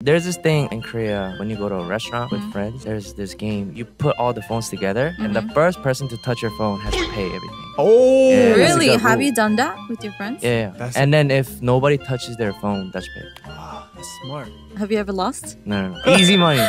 There's this thing in Korea, when you go to a restaurant with friends, there's this game. You put all the phones together, and the first person to touch your phone has to pay everything. Oh! Yeah, really? Have you done that with your friends? Yeah. And then if nobody touches their phone, that's paid. Wow, that's smart. Have you ever lost? No. Easy money.